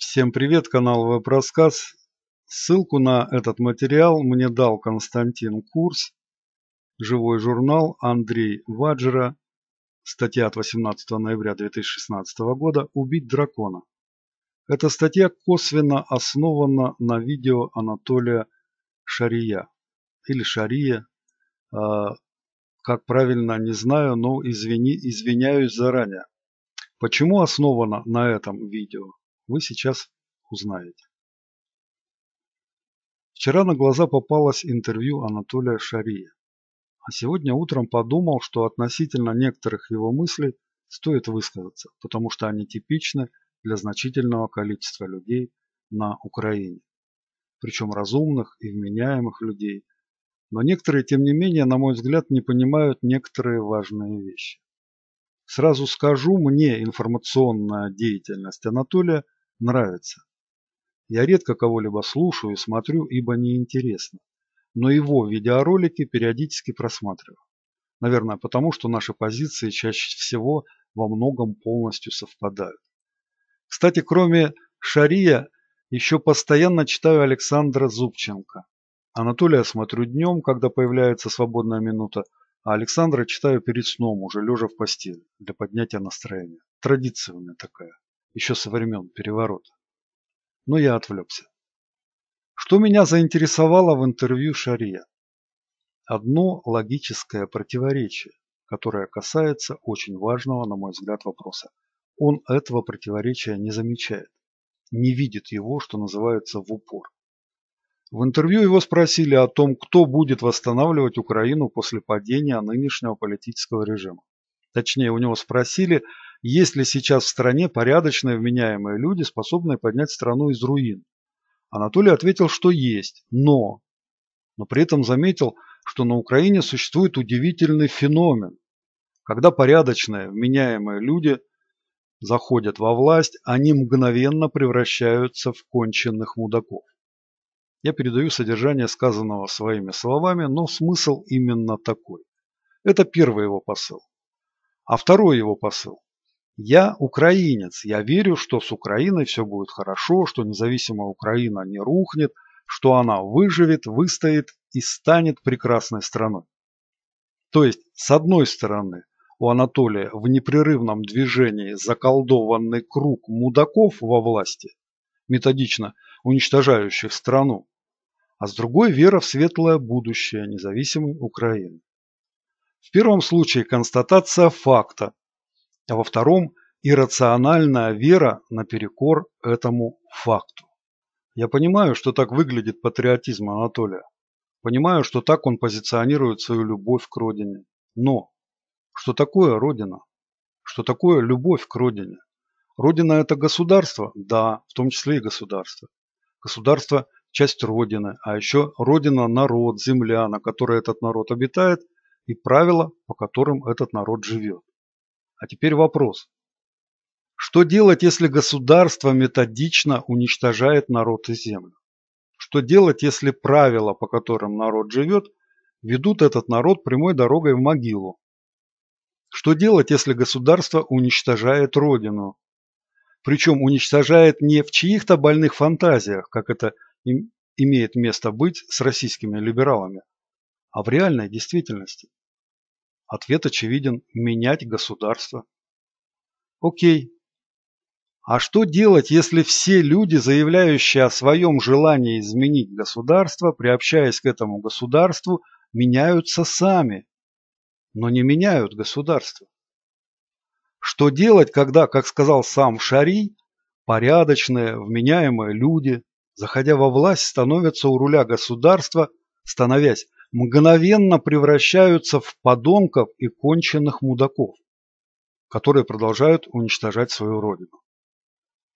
Всем привет, канал Веб-Рассказ. Ссылку на этот материал мне дал Константин Курс, живой журнал Андрей Ваджра, статья от 18 ноября 2016 года «Убить дракона». Эта статья косвенно основана на видео Анатолия Шария или Шария, как правильно, не знаю, но извиняюсь заранее. Почему основана на этом видео? Вы сейчас узнаете. Вчера на глаза попалось интервью Анатолия Шария, а сегодня утром подумал, что относительно некоторых его мыслей стоит высказаться, потому что они типичны для значительного количества людей на Украине, причем разумных и вменяемых людей, но некоторые, тем не менее, на мой взгляд, не понимают некоторые важные вещи. Сразу скажу, мне информационная деятельность Анатолия нравится. Я редко кого-либо слушаю и смотрю, ибо неинтересно. Но его видеоролики периодически просматриваю. Наверное, потому что наши позиции чаще всего во многом полностью совпадают. Кстати, кроме Шария, еще постоянно читаю Александра Зубченко. Анатолия смотрю днем, когда появляется свободная минута, а Александра читаю перед сном, уже лежа в постели, для поднятия настроения. Традиция у меня такая. Еще со времен переворота. Но я отвлекся. Что меня заинтересовало в интервью Шария? Одно логическое противоречие, которое касается очень важного, на мой взгляд, вопроса. Он этого противоречия не замечает, не видит его, что называется, в упор. В интервью его спросили о том, кто будет восстанавливать Украину после падения нынешнего политического режима. Точнее, у него спросили, есть ли сейчас в стране порядочные, вменяемые люди, способные поднять страну из руин. Анатолий ответил, что есть, но при этом заметил, что на Украине существует удивительный феномен. Когда порядочные, вменяемые люди заходят во власть, они мгновенно превращаются в конченных мудаков. Я передаю содержание сказанного своими словами, но смысл именно такой. Это первый его посыл. А второй его посыл. Я украинец, я верю, что с Украиной все будет хорошо, что независимая Украина не рухнет, что она выживет, выстоит и станет прекрасной страной. То есть, с одной стороны, у Анатолия в непрерывном движении заколдованный круг мудаков во власти, методично уничтожающих страну, а с другой вера в светлое будущее независимой Украины. В первом случае констатация факта, а во втором иррациональная вера наперекор этому факту. Я понимаю, что так выглядит патриотизм Анатолия, понимаю, что так он позиционирует свою любовь к родине, но что такое родина? Что такое любовь к родине? Родина – это государство? Да, в том числе и государство. Государство – часть Родины, а еще Родина – народ, земля, на которой этот народ обитает, и правила, по которым этот народ живет. А теперь вопрос. Что делать, если государство методично уничтожает народ и землю? Что делать, если правила, по которым народ живет, ведут этот народ прямой дорогой в могилу? Что делать, если государство уничтожает Родину? Причем уничтожает не в чьих-то больных фантазиях, как это имеет место быть с российскими либералами, а в реальной действительности. Ответ очевиден – менять государство. Окей. А что делать, если все люди, заявляющие о своем желании изменить государство, приобщаясь к этому государству, меняются сами, но не меняют государство? Что делать, когда, как сказал сам Шарий, порядочные, вменяемые люди, заходя во власть, становятся у руля государства, становясь, мгновенно превращаются в подонков и конченных мудаков, которые продолжают уничтожать свою родину.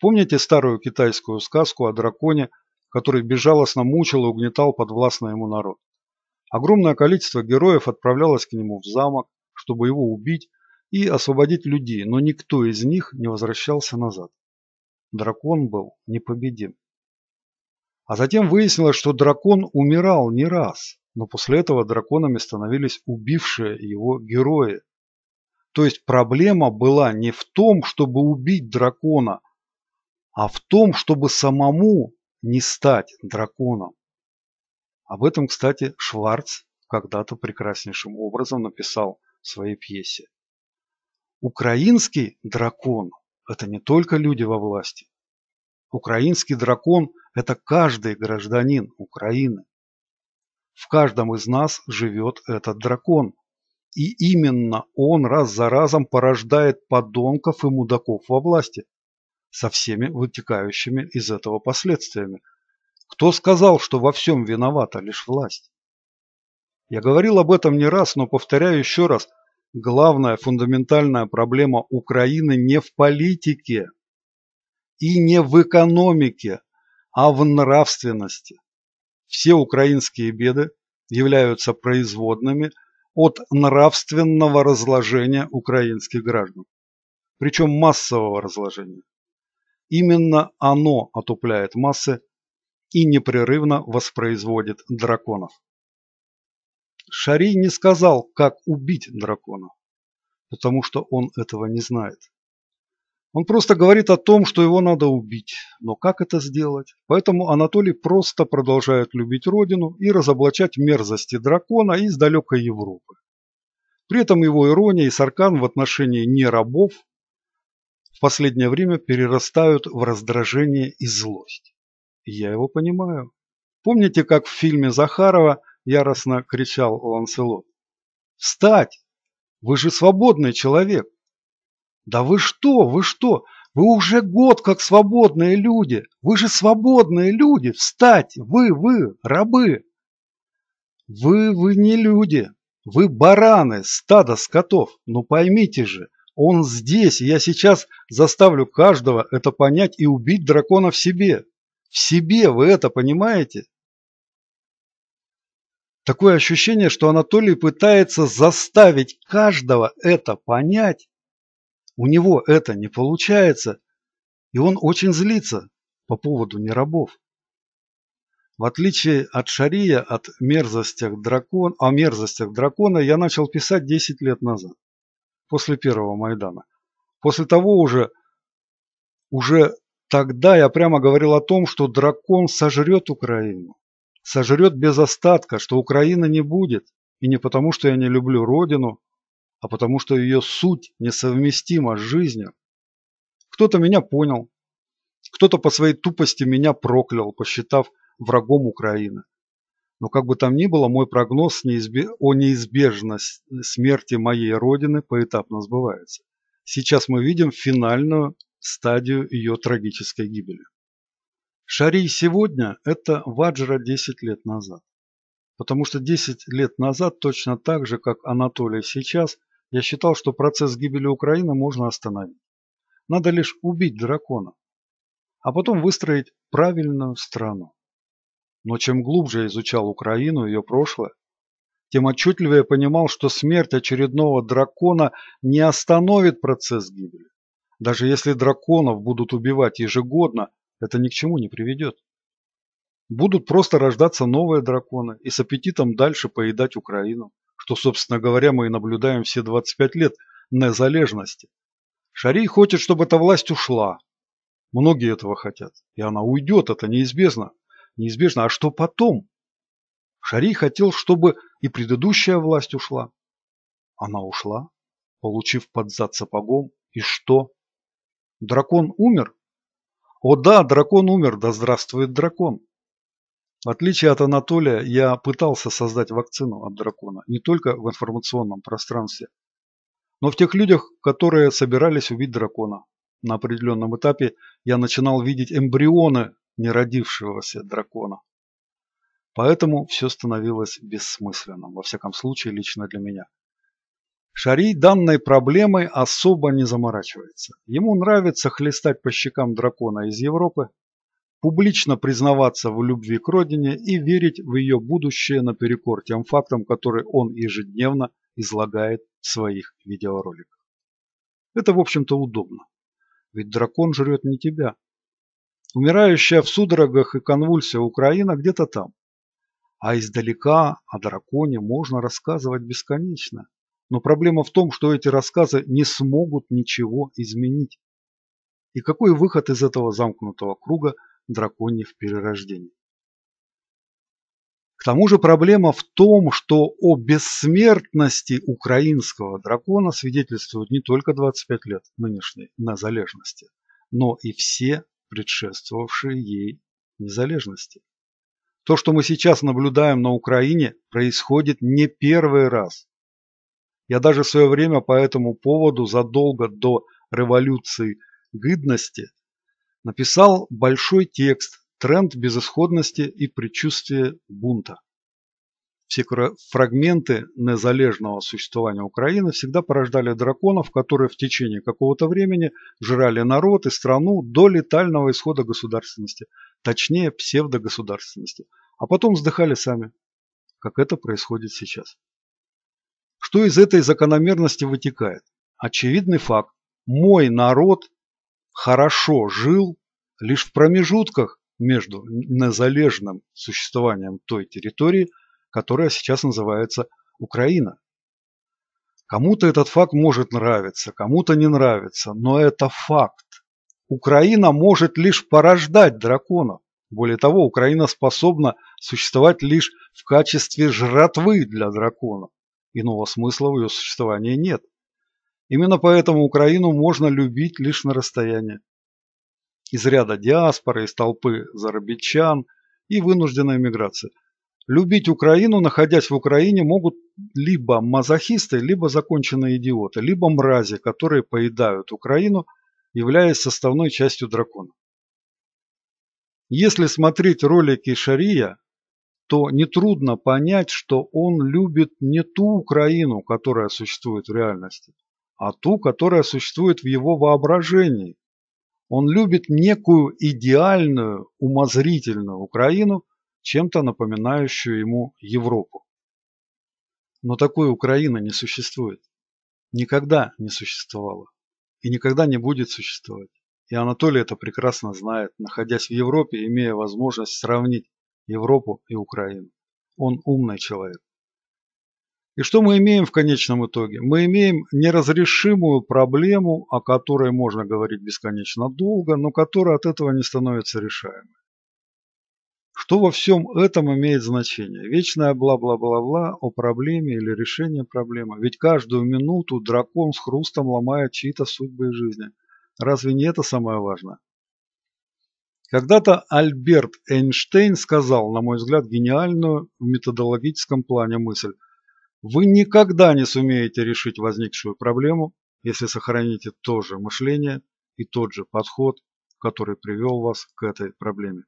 Помните старую китайскую сказку о драконе, который безжалостно мучил и угнетал подвластный ему народ? Огромное количество героев отправлялось к нему в замок, чтобы его убить и освободить людей, но никто из них не возвращался назад. Дракон был непобедим. А затем выяснилось, что дракон умирал не раз, но после этого драконами становились убившие его герои. То есть проблема была не в том, чтобы убить дракона, а в том, чтобы самому не стать драконом. Об этом, кстати, Шварц когда-то прекраснейшим образом написал в своей пьесе. Украинский дракон – это не только люди во власти. Украинский дракон – это каждый гражданин Украины. В каждом из нас живет этот дракон. И именно он раз за разом порождает подонков и мудаков во власти, со всеми вытекающими из этого последствиями. Кто сказал, что во всем виновата лишь власть? Я говорил об этом не раз, но повторяю еще раз. Главная фундаментальная проблема Украины не в политике и не в экономике, а в нравственности. Все украинские беды являются производными от нравственного разложения украинских граждан, причем массового разложения. Именно оно отупляет массы и непрерывно воспроизводит драконов. Шарий не сказал, как убить дракона, потому что он этого не знает. Он просто говорит о том, что его надо убить, но как это сделать? Поэтому Анатолий просто продолжает любить родину и разоблачать мерзости дракона из далекой Европы. При этом его ирония и сарказм в отношении не рабов в последнее время перерастают в раздражение и злость. И я его понимаю. Помните, как в фильме Захарова яростно кричал Ланселот: «Встать! Вы же свободный человек!» «Да вы что, вы что? Вы уже год как свободные люди! Вы же свободные люди! Встать! Вы, рабы!» Вы не люди! Вы бараны, стадо скотов! Ну поймите же, он здесь, и я сейчас заставлю каждого это понять и убить дракона в себе! В себе, вы это понимаете?» Такое ощущение, что Анатолий пытается заставить каждого это понять. У него это не получается, и он очень злится по поводу нерабов. В отличие от Шария о мерзостях дракона я начал писать 10 лет назад, после первого Майдана. После того уже тогда я прямо говорил о том, что дракон сожрет Украину, сожрет без остатка, что Украины не будет. И не потому, что я не люблю родину, а потому что ее суть несовместима с жизнью. Кто-то меня понял, кто-то по своей тупости меня проклял, посчитав врагом Украины. Но как бы там ни было, мой прогноз о неизбежности смерти моей родины поэтапно сбывается. Сейчас мы видим финальную стадию ее трагической гибели. Шарий сегодня – это Ваджра 10 лет назад. Потому что 10 лет назад, точно так же, как Анатолий сейчас, я считал, что процесс гибели Украины можно остановить. Надо лишь убить дракона, а потом выстроить правильную страну. Но чем глубже я изучал Украину и ее прошлое, тем отчетливее я понимал, что смерть очередного дракона не остановит процесс гибели. Даже если драконов будут убивать ежегодно, это ни к чему не приведет. Будут просто рождаться новые драконы и с аппетитом дальше поедать Украину, что, собственно говоря, мы и наблюдаем все 25 лет незалежности. Шарий хочет, чтобы эта власть ушла. Многие этого хотят. И она уйдет, это неизбежно. Неизбежно. А что потом? Шарий хотел, чтобы и предыдущая власть ушла. Она ушла, получив под зад сапогом. И что? Дракон умер? О да, дракон умер, да здравствует дракон! В отличие от Анатолия, я пытался создать вакцину от дракона, не только в информационном пространстве, но в тех людях, которые собирались убить дракона. На определенном этапе я начинал видеть эмбрионы неродившегося дракона. Поэтому все становилось бессмысленным, во всяком случае, лично для меня. Шарий данной проблемой особо не заморачивается. Ему нравится хлестать по щекам дракона из Европы, публично признаваться в любви к родине и верить в ее будущее наперекор тем фактам, которые он ежедневно излагает в своих видеороликах. Это, в общем-то, удобно. Ведь дракон жрет не тебя. Умирающая в судорогах и конвульсиях Украина где-то там. А издалека о драконе можно рассказывать бесконечно. Но проблема в том, что эти рассказы не смогут ничего изменить. и какой выход из этого замкнутого круга драконьих перерождений. К тому же проблема в том, что о бессмертности украинского дракона свидетельствуют не только 25 лет нынешней незалежности, но и все предшествовавшие ей незалежности. То, что мы сейчас наблюдаем на Украине, происходит не первый раз. Я даже в свое время по этому поводу задолго до революции гидности написал большой текст «Тренд безысходности и предчувствие бунта». Все фрагменты незалежного существования Украины всегда порождали драконов, которые в течение какого-то времени жрали народ и страну до летального исхода государственности, точнее псевдогосударственности, а потом вздыхали сами, как это происходит сейчас. Что из этой закономерности вытекает? Очевидный факт. Мой народ хорошо жил лишь в промежутках между незалежным существованием той территории, которая сейчас называется Украина. Кому-то этот факт может нравиться, кому-то не нравится, но это факт. Украина может лишь порождать драконов. Более того, Украина способна существовать лишь в качестве жратвы для драконов. Иного смысла в ее существовании нет. Именно поэтому Украину можно любить лишь на расстоянии. Из ряда диаспоры, из толпы зарабичан и вынужденной миграции. Любить Украину, находясь в Украине, могут либо мазохисты, либо законченные идиоты, либо мрази, которые поедают Украину, являясь составной частью дракона. Если смотреть ролики Шария, то нетрудно понять, что он любит не ту Украину, которая существует в реальности, а ту, которая существует в его воображении. Он любит некую идеальную, умозрительную Украину, чем-то напоминающую ему Европу. Но такой Украины не существует. Никогда не существовало. И никогда не будет существовать. И Анатолий это прекрасно знает, находясь в Европе, имея возможность сравнить Европу и Украину. Он умный человек. И что мы имеем в конечном итоге? Мы имеем неразрешимую проблему, о которой можно говорить бесконечно долго, но которая от этого не становится решаемой. Что во всем этом имеет значение? Вечное бла-бла-бла-бла о проблеме или решении проблемы. Ведь каждую минуту дракон с хрустом ломает чьи-то судьбы и жизни. Разве не это самое важное? Когда-то Альберт Эйнштейн сказал, на мой взгляд, гениальную в методологическом плане мысль. Вы никогда не сумеете решить возникшую проблему, если сохраните то же мышление и тот же подход, который привел вас к этой проблеме.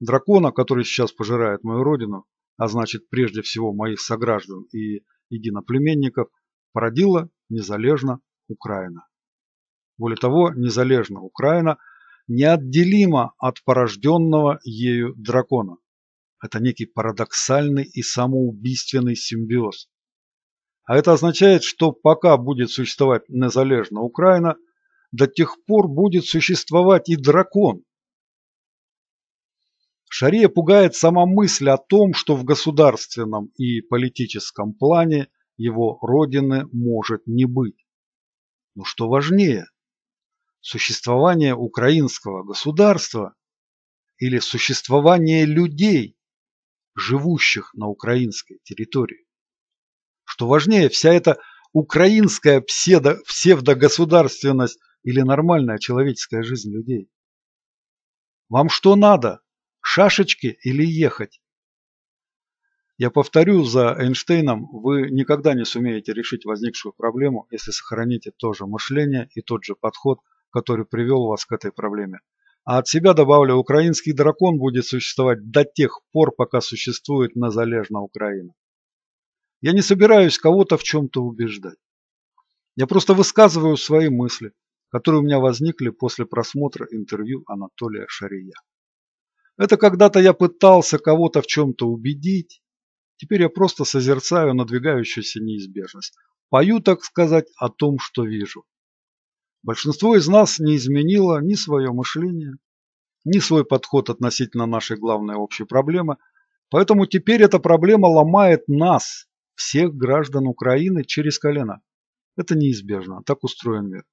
Дракона, который сейчас пожирает мою родину, а значит прежде всего моих сограждан и единоплеменников, породила незалежно Украина. Более того, незалежно Украина неотделима от порожденного ею дракона. Это некий парадоксальный и самоубийственный симбиоз. А это означает, что пока будет существовать незалежная Украина, до тех пор будет существовать и дракон. Шария пугает сама мысль о том, что в государственном и политическом плане его родины может не быть. Но что важнее, существование украинского государства или существование людей, живущих на украинской территории. Что важнее, вся эта украинская псевдогосударственность или нормальная человеческая жизнь людей. Вам что надо? Шашечки или ехать? Я повторю за Эйнштейном, вы никогда не сумеете решить возникшую проблему, если сохраните то же мышление и тот же подход, который привел вас к этой проблеме. А от себя добавлю, украинский дракон будет существовать до тех пор, пока существует незалежная Украина. Я не собираюсь кого-то в чем-то убеждать. Я просто высказываю свои мысли, которые у меня возникли после просмотра интервью Анатолия Шария. Это когда-то я пытался кого-то в чем-то убедить, теперь я просто созерцаю надвигающуюся неизбежность. Пою, так сказать, о том, что вижу. Большинство из нас не изменило ни свое мышление, ни свой подход относительно нашей главной общей проблемы, поэтому теперь эта проблема ломает нас, всех граждан Украины, через колено. Это неизбежно, так устроен мир.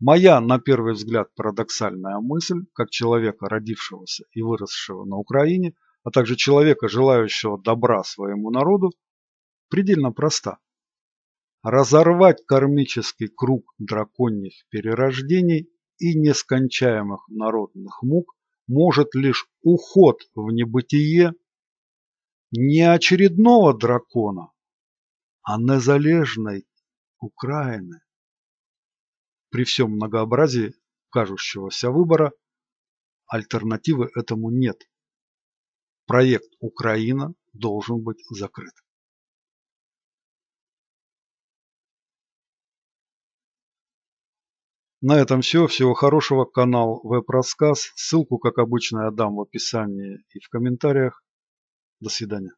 Моя, на первый взгляд, парадоксальная мысль, как человека, родившегося и выросшего на Украине, а также человека, желающего добра своему народу, предельно проста. Разорвать кармический круг драконьих перерождений и нескончаемых народных мук может лишь уход в небытие не очередного дракона, а незалежной Украины. При всем многообразии кажущегося выбора альтернативы этому нет. Проект «Украина» должен быть закрыт. На этом все. Всего хорошего. Канал Веб-Рассказ. Ссылку, как обычно, я дам в описании и в комментариях. До свидания.